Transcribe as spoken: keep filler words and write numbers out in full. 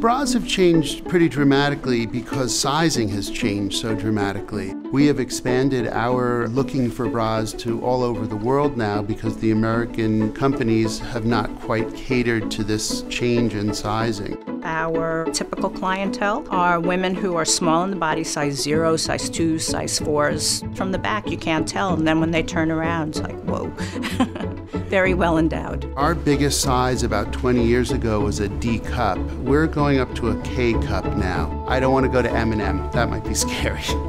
Bras have changed pretty dramatically because sizing has changed so dramatically. We have expanded our looking for bras to all over the world now because the American companies have not quite catered to this change in sizing. Our typical clientele are women who are small in the body, size zero, size two, size fours. From the back, you can't tell, and then when they turn around, it's like, whoa. Very well endowed. Our biggest size about twenty years ago was a D cup. We're going up to a K cup now. I don't want to go to M and M. That might be scary.